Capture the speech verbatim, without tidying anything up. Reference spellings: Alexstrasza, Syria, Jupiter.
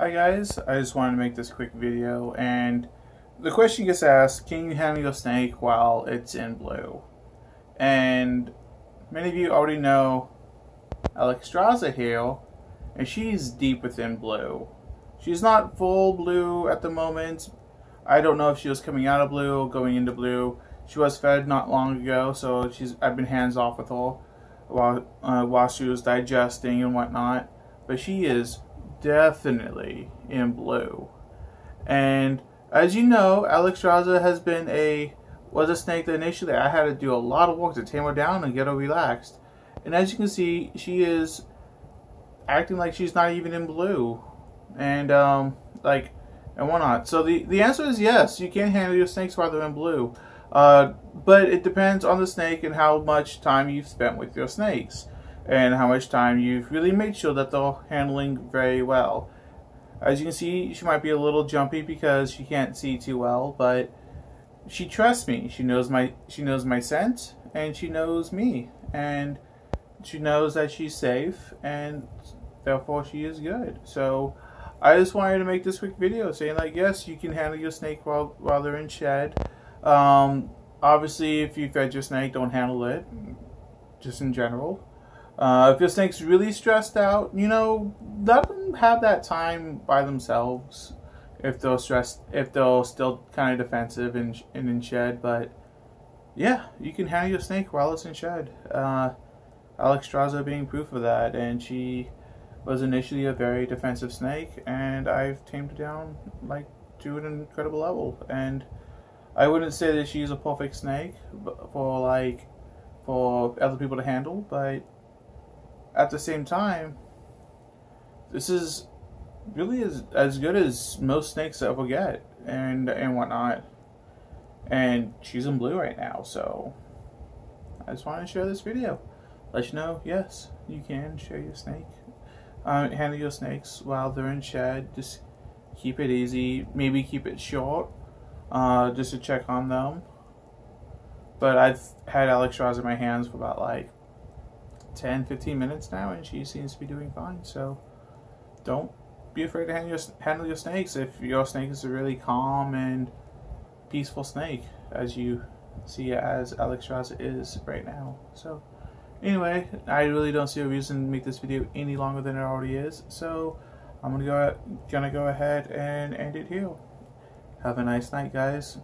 Hi guys, I just wanted to make this quick video, and the question gets asked, can you handle a snake while it's in blue? And many of you already know Alexstrasza here, and she's deep within blue. She's not full blue at the moment. I don't know if she was coming out of blue or going into blue. She was fed not long ago, so she's I've been hands off with her while, uh, while she was digesting and whatnot, but she is definitely in blue. And as you know, Alexstrasza has been a was a snake that initially I had to do a lot of work to tame her down and get her relaxed, and as you can see, she is acting like she's not even in blue and um like and whatnot. So the the answer is yes, you can handle your snakes while they're in blue, uh but it depends on the snake and how much time you've spent with your snakes and how much time you've really made sure that they're handling very well. As you can see, she might be a little jumpy because she can't see too well, but she trusts me. She knows my she knows my scent, and she knows me, and she knows that she's safe, and therefore she is good. So I just wanted to make this quick video saying, like, yes, you can handle your snake while while they're in shed. Um, obviously, if you fed your snake, don't handle it. Just in general. Uh, if your snake's really stressed out, you know, let them have that time by themselves. If they're stressed, if they're still kind of defensive and, and in shed, but yeah, you can handle your snake while it's in shed. Uh, Alexstrasza being proof of that, and she was initially a very defensive snake, and I've tamed her down like to an incredible level. And I wouldn't say that she's a perfect snake for like for other people to handle, but at the same time, this is really as, as good as most snakes ever get and and whatnot. And she's in blue right now, so I just wanted to share this video. Let you know, yes, you can share your snake. Um, handle your snakes while they're in shed. Just keep it easy. Maybe keep it short, uh, just to check on them. But I've had Alexstrasza in my hands for about like ten fifteen minutes now, and she seems to be doing fine. So don't be afraid to handle your, handle your snakes if your snake is a really calm and peaceful snake, as you see as Alexstrasza is right now. So anyway, I really don't see a reason to make this video any longer than it already is, so I'm gonna go gonna go ahead and end it here. Have a nice night, guys.